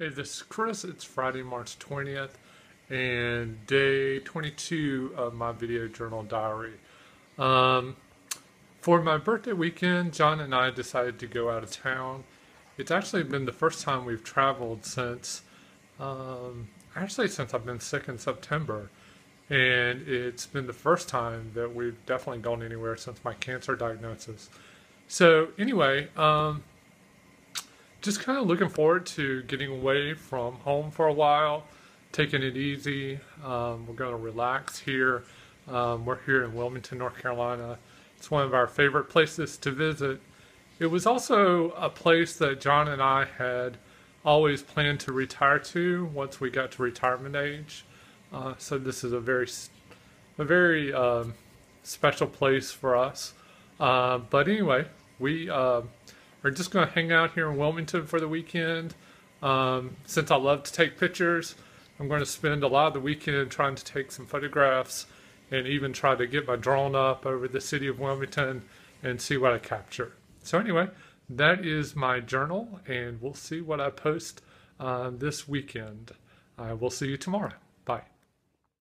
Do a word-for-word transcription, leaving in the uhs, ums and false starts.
Hey, this is Chris. It's Friday, March twentieth, and day twenty-two of my video journal diary. Um, for my birthday weekend, John and I decided to go out of town. It's actually been the first time we've traveled since, um, actually since I've been sick in September. And it's been the first time that we've definitely gone anywhere since my cancer diagnosis. So anyway, um... just kind of looking forward to getting away from home for a while, taking it easy. Um, we're going to relax here. Um, we're here in Wilmington, North Carolina. It's one of our favorite places to visit. It was also a place that John and I had always planned to retire to once we got to retirement age. Uh, so this is a very, a very um, special place for us. Uh, but anyway, we... Uh, We're just going to hang out here in Wilmington for the weekend. Um, since I love to take pictures, I'm going to spend a lot of the weekend trying to take some photographs and even try to get my drone up over the city of Wilmington and see what I capture. So anyway, that is my journal, and we'll see what I post uh, this weekend. I will see you tomorrow. Bye.